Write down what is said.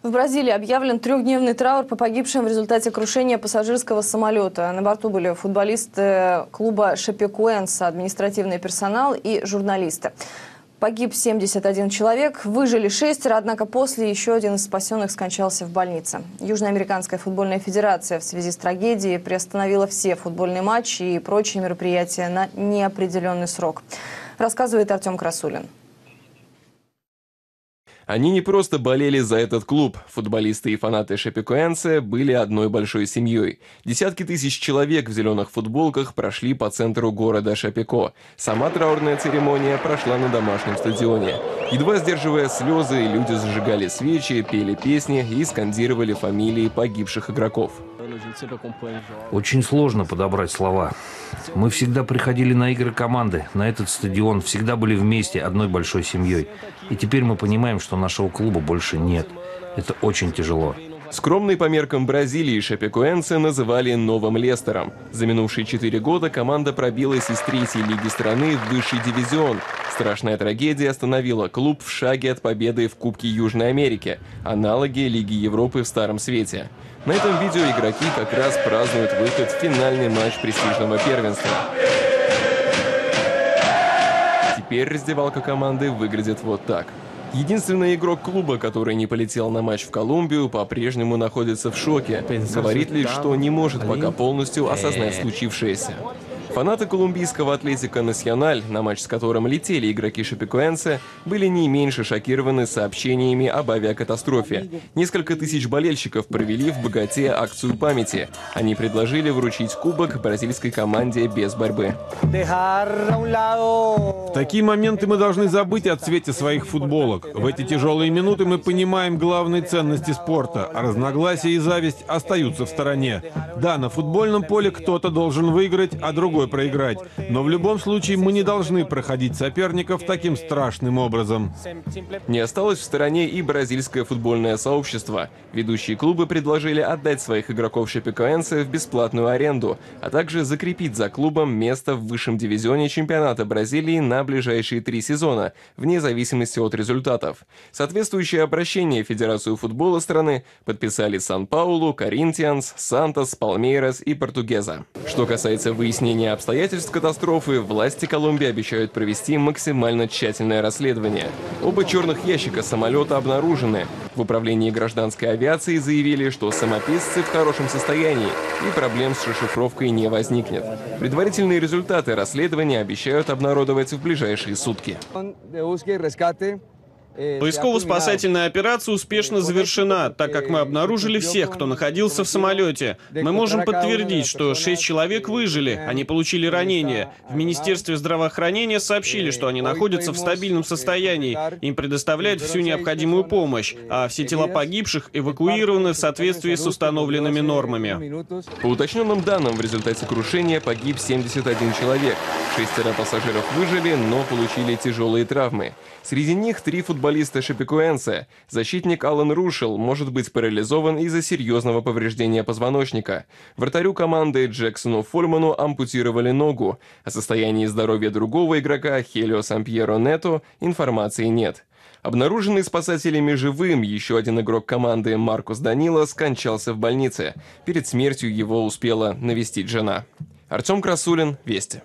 В Бразилии объявлен трехдневный траур по погибшим в результате крушения пассажирского самолета. На борту были футболисты клуба Шапекоэнсе, административный персонал и журналисты. Погиб 71 человек, выжили 6, однако после еще один из спасенных скончался в больнице. Южноамериканская футбольная федерация в связи с трагедией приостановила все футбольные матчи и прочие мероприятия на неопределенный срок. Рассказывает Артем Красулин. Они не просто болели за этот клуб. Футболисты и фанаты Шапекоэнсе были одной большой семьей. Десятки тысяч человек в зеленых футболках прошли по центру города Шапеко. Сама траурная церемония прошла на домашнем стадионе. Едва сдерживая слезы, люди зажигали свечи, пели песни и скандировали фамилии погибших игроков. Очень сложно подобрать слова. Мы всегда приходили на игры команды, на этот стадион, всегда были вместе, одной большой семьей. И теперь мы понимаем, что нашего клуба больше нет. Это очень тяжело. Скромный по меркам Бразилии Шапекоэнсе называли новым Лестером. За минувшие 4 года команда пробилась из 3-й лиги страны в высший дивизион. Страшная трагедия остановила клуб в шаге от победы в Кубке Южной Америки, аналоги Лиги Европы в Старом Свете. На этом видео игроки как раз празднуют выход в финальный матч престижного первенства. Теперь раздевалка команды выглядит вот так. Единственный игрок клуба, который не полетел на матч в Колумбию, по-прежнему находится в шоке. Говорит лишь, что не может пока полностью осознать случившееся. Фанаты колумбийского «Атлетико Насьональ», на матч с которым летели игроки Шапекоэнсе, были не меньше шокированы сообщениями об авиакатастрофе. Несколько тысяч болельщиков провели в Боготе акцию памяти. Они предложили вручить кубок бразильской команде без борьбы. В такие моменты мы должны забыть о цвете своих футболок. В эти тяжелые минуты мы понимаем главные ценности спорта, а разногласия и зависть остаются в стороне. Да, на футбольном поле кто-то должен выиграть, а другой проиграть. Но в любом случае мы не должны проходить соперников таким страшным образом. Не осталось в стороне и бразильское футбольное сообщество. Ведущие клубы предложили отдать своих игроков Шапекоэнсе в бесплатную аренду, а также закрепить за клубом место в высшем дивизионе чемпионата Бразилии на ближайшие 3 сезона, вне зависимости от результатов. Соответствующее обращение в Федерацию футбола страны подписали Сан-Паулу, Коринтианс, Сантос, Палмейрос и Португеза. Что касается выяснения обстоятельств катастрофы, власти Колумбии обещают провести максимально тщательное расследование. Оба черных ящика самолета обнаружены. В управлении гражданской авиации заявили, что самописцы в хорошем состоянии и проблем с расшифровкой не возникнет. Предварительные результаты расследования обещают обнародовать в ближайшие сутки. Поисково-спасательная операция успешно завершена, так как мы обнаружили всех, кто находился в самолете. Мы можем подтвердить, что 6 человек выжили, они получили ранения. В Министерстве здравоохранения сообщили, что они находятся в стабильном состоянии, им предоставляют всю необходимую помощь, а все тела погибших эвакуированы в соответствии с установленными нормами. По уточненным данным, в результате крушения погиб 71 человек. 6 пассажиров выжили, но получили тяжелые травмы. Среди них 3 футболиста Шапекоэнсе. Защитник Алан Рушил может быть парализован из-за серьезного повреждения позвоночника. Вратарю команды Джексону Фольману ампутировали ногу. О состоянии здоровья другого игрока, Хелио Сампьеро Нетто, информации нет. Обнаруженный спасателями живым, еще один игрок команды Маркус Данила скончался в больнице. Перед смертью его успела навестить жена. Артем Красулин, Вести.